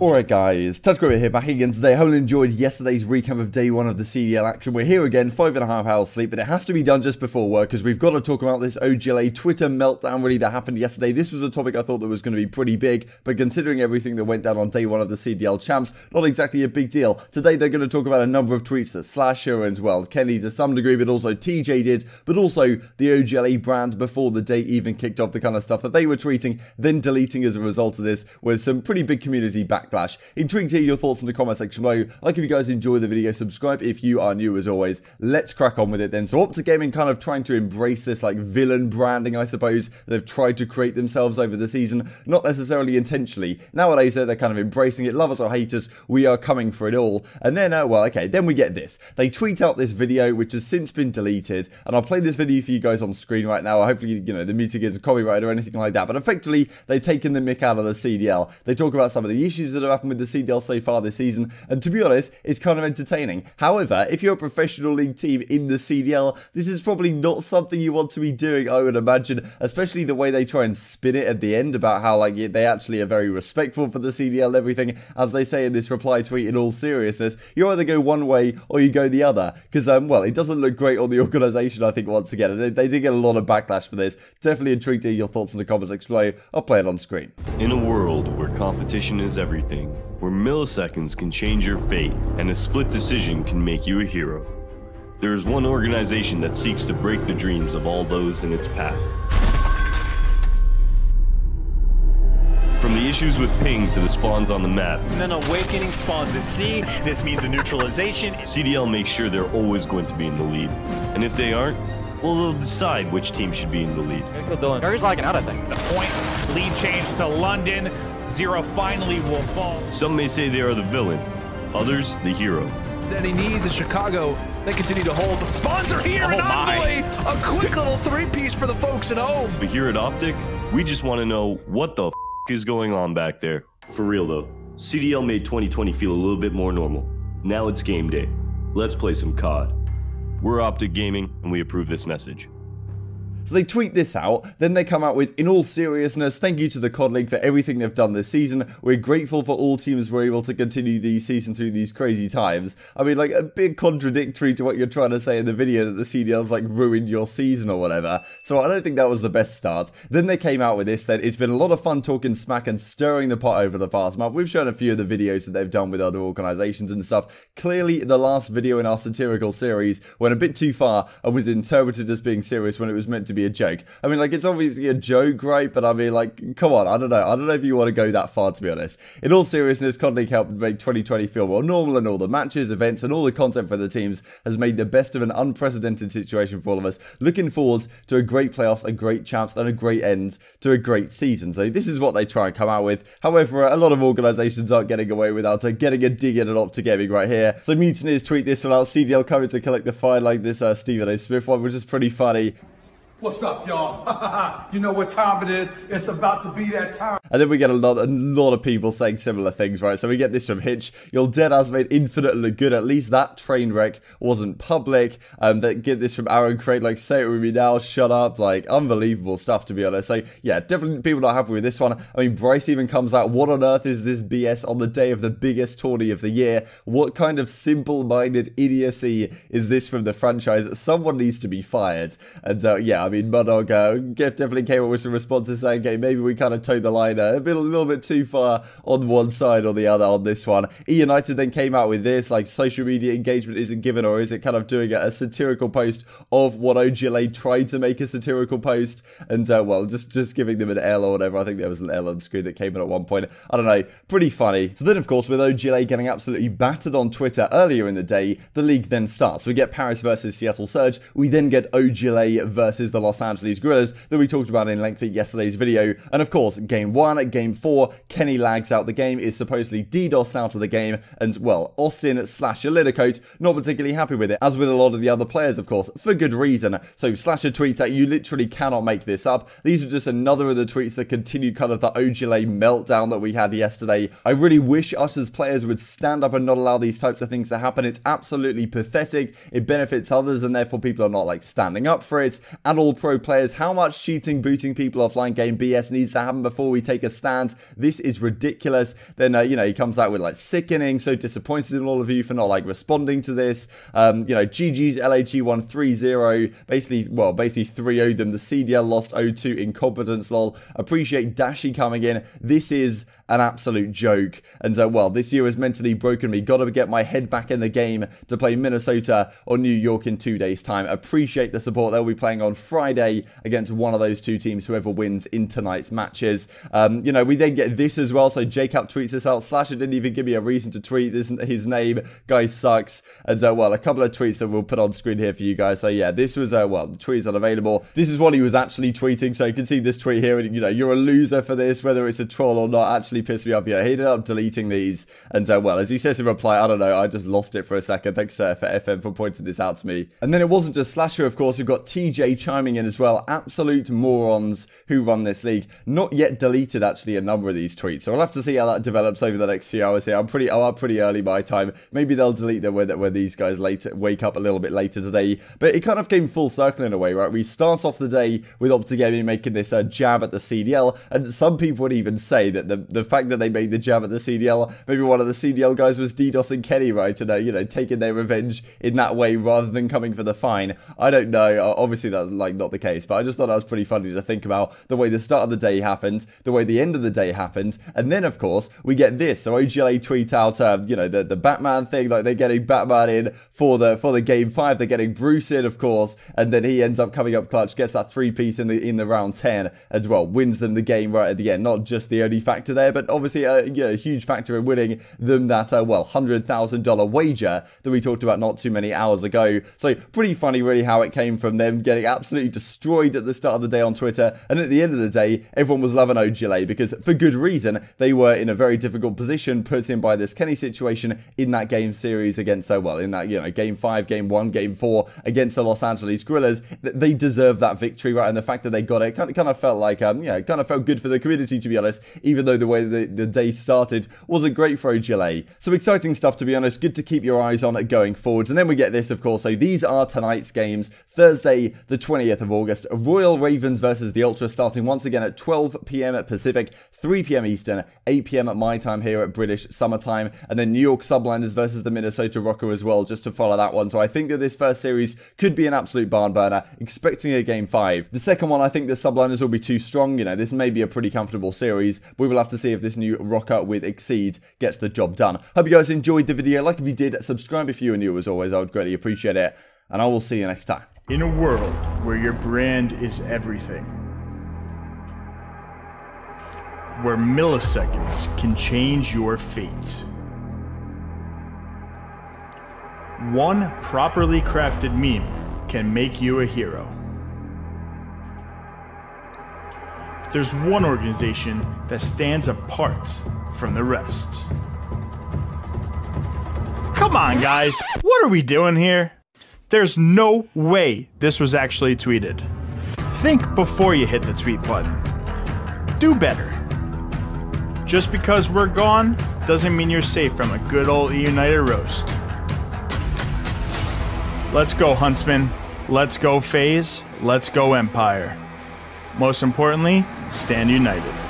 Alright guys, TacticalRab here, back again today. Hope you enjoyed yesterday's recap of day one of the CDL action. We're here again, 5.5 hours sleep, but it has to be done just before work because we've got to talk about this OGLA Twitter meltdown really that happened yesterday. This was a topic I thought that was going to be pretty big, but considering everything that went down on day one of the CDL champs, not exactly a big deal. Today they're going to talk about a number of tweets that Slasher and, well, Kenny to some degree, but also TJ did, but also the OGLA brand before the day even kicked off, the kind of stuff that they were tweeting, then deleting as a result of this, with some pretty big community back. Intrigued to hear your thoughts in the comment section below. Like if you guys enjoy the video, subscribe if you are new as always. Let's crack on with it then. So Optic Gaming kind of trying to embrace this like villain branding, I suppose, they've tried to create themselves over the season, not necessarily intentionally. Nowadays they're kind of embracing it, lovers or haters, we are coming for it all. And then, well, okay, then we get this. They tweet out this video, which has since been deleted, and I'll play this video for you guys on screen right now. Hopefully, you know, the music isn't copyrighted or anything like that, but effectively, they've taken the mick out of the CDL. They talk about some of the issues that have happened with the CDL so far this season, and to be honest, it's kind of entertaining. However, if you're a professional league team in the CDL, this is probably not something you want to be doing, I would imagine, especially the way they try and spin it at the end about how, like, they actually are very respectful for the CDL and everything. As they say in this reply tweet, in all seriousness, you either go one way or you go the other, because, well, it doesn't look great on the organisation, I think, once again, and they did get a lot of backlash for this. Definitely intrigued to hear your thoughts in the comments below. I'll play it on screen. In a world where competition is everything, where milliseconds can change your fate and a split decision can make you a hero, there is one organization that seeks to break the dreams of all those in its path. From the issues with ping to the spawns on the map, and then awakening spawns at sea, this means a neutralization. CDL makes sure they're always going to be in the lead, and if they aren't, well, they'll decide which team should be in the lead. He's lagging out, I think. The point, lead change to London. Zero finally will fall. Some may say they are the villain, others the hero. That he needs in Chicago, they continue to hold. Spawns are here, and Envoy, a quick little three-piece for the folks at home. But here at Optic, we just want to know what the f is going on back there. For real though, CDL made 2020 feel a little bit more normal. Now it's game day. Let's play some COD. We're Optic Gaming, and we approve this message. So they tweet this out, then they come out with, in all seriousness, thank you to the COD League for everything they've done this season. We're grateful for all teams were able to continue the season through these crazy times. I mean, like, a bit contradictory to what you're trying to say in the video that the CDL's, like, ruined your season or whatever. So I don't think that was the best start. Then they came out with this, then it's been a lot of fun talking smack and stirring the pot over the past month. We've shown a few of the videos that they've done with other organizations and stuff. Clearly, the last video in our satirical series went a bit too far and was interpreted as being serious when it was meant to be a joke. I mean, like, it's obviously a joke, right? But I mean, like, come on, I don't know if you want to go that far, to be honest. In all seriousness, COD League helped make 2020 feel more normal, and all the matches, events, and all the content for the teams has made the best of an unprecedented situation for all of us. Looking forward to a great playoffs, a great champs, and a great end to a great season. So this is what they try and come out with. However, a lot of organizations aren't getting away without getting a dig in at Optic Gaming right here. So mutineers tweet this one out, CDL coming to collect the fine, like this Stephen A. Smith one, which is pretty funny. What's up, y'all? You know what time it is. It's about to be that time. And then we get a lot of people saying similar things, right? So we get this from Hitch. Your dead ass made Infinite look good. At least that train wreck wasn't public. They get this from Aaron Craig. Like, say it with me now. Shut up. Like, unbelievable stuff, to be honest. So, yeah, definitely people not happy with this one. I mean, Bryce even comes out. What on earth is this BS on the day of the biggest tourney of the year? What kind of simple-minded idiocy is this from the franchise? Someone needs to be fired. And, yeah, I mean, Mudog definitely came up with some responses saying, okay, maybe we kind of towed the line a little bit too far on one side or the other on this one. E-United then came out with this, like, social media engagement isn't given, or is it kind of doing a satirical post of what OGLA tried to make a satirical post, and, well, just giving them an L or whatever. I think there was an L on screen that came in at one point. I don't know. Pretty funny. So then, of course, with OGLA getting absolutely battered on Twitter earlier in the day, the league then starts. We get Paris versus Seattle Surge. We then get OGLA versus the Los Angeles Guerrillas that we talked about in length in yesterday's video. And of course, game one, at game four, Kenny lags out the game, is supposedly DDoS out of the game, and, well, Austin Slasher Liddicoat not particularly happy with it, as with a lot of the other players, of course, for good reason. So Slasher tweets out, you literally cannot make this up. These are just another of the tweets that continue kind of the OGLA meltdown that we had yesterday. I really wish us as players would stand up and not allow these types of things to happen. It's absolutely pathetic. It benefits others, and therefore people are not, like, standing up for it. And all all pro players how much cheating, booting people offline game BS needs to happen before we take a stance. This is ridiculous. Then, you know, he comes out with like sickening, so disappointed in all of you for not like responding to this. You know, GG's LAG won 3-0, basically 3-0'd them. The CDL lost 0-2, incompetence, lol. Appreciate Dashi coming in. This is an absolute joke. And well, this year has mentally broken me. Gotta get my head back in the game to play Minnesota or New York in 2 days' time. Appreciate the support. They'll be playing on Friday against one of those two teams, whoever wins in tonight's matches. You know, we then get this as well. So Jacob tweets this out. Slasher didn't even give me a reason to tweet this, his name. Guy sucks. And well, a couple of tweets that we'll put on screen here for you guys. So yeah, this was, well, the tweet's unavailable. This is what he was actually tweeting. So you can see this tweet here. And, you know, you're a loser for this, whether it's a troll or not. Actually pissed me off. Yeah, he ended up deleting these. And well, as he says in reply, I don't know, I just lost it for a second. Thanks to FM for pointing this out to me. And then it wasn't just Slasher, of course. We've got TJ chiming in as well. Absolute morons who run this league. Not yet deleted, actually, a number of these tweets. So we'll have to see how that develops over the next few hours here. I'm up pretty early by time. Maybe they'll delete them when these guys later wake up a little bit later today. But it kind of came full circle in a way, right? We start off the day with Optic Gaming making this jab at the CDL, and some people would even say that the fact that they made the jab at the CDL, maybe one of the CDL guys was DDoSing Kenny, right? And, you know, taking their revenge in that way rather than coming for the fine. I don't know. Obviously, that's, like, not the case. But I just thought that was pretty funny to think about, the way the start of the day happens, the way the end of the day happens. And then, of course, we get this. So OGLA tweet out, you know, the Batman thing. Like, they're getting Batman in for the Game 5. They're getting Bruce in, of course. And then he ends up coming up clutch, gets that three-piece in the round 10 as well. Wins them the game right at the end. Not just the only factor there, but obviously a huge factor in winning them that, well, $100,000 wager that we talked about not too many hours ago. So pretty funny, really, how it came from them getting absolutely destroyed at the start of the day on Twitter. And at the end of the day, everyone was loving OGLA because, for good reason, they were in a very difficult position put in by this Kenny situation in that game series against, well, in that, you know, Game 5, Game 1, Game 4 against the Los Angeles Guerrillas. They deserved that victory, right? And the fact that they got it kind of felt like, yeah, it kind of felt good for the community, to be honest, even though the way the day started wasn't great for OGLA. So exciting stuff, to be honest. Good to keep your eyes on it going forwards. And then we get this, of course. So these are tonight's games. Thursday, the 20th of August. Royal Ravens versus the Ultra, starting once again at 12 p.m. at Pacific, 3 p.m. Eastern, 8 p.m. at my time here at British summertime. And then New York Subliners versus the Minnesota RØKKR as well, just to follow that one. So I think that this first series could be an absolute barn burner, expecting a Game 5. The second one, I think the Subliners will be too strong. You know, this may be a pretty comfortable series. We will have to see if this new RØKKR with Exceed gets the job done. Hope you guys enjoyed the video. Like if you did, subscribe if you are new. As always, I would greatly appreciate it, and I will see you next time. In a world where your brand is everything, where milliseconds can change your fate, one properly crafted meme can make you a hero. There's one organization that stands apart from the rest. Come on, guys, what are we doing here? There's no way this was actually tweeted. Think before you hit the tweet button. Do better. Just because we're gone doesn't mean you're safe from a good old United roast. Let's go, Huntsman. Let's go, FaZe. Let's go, Empire. Most importantly, stand united.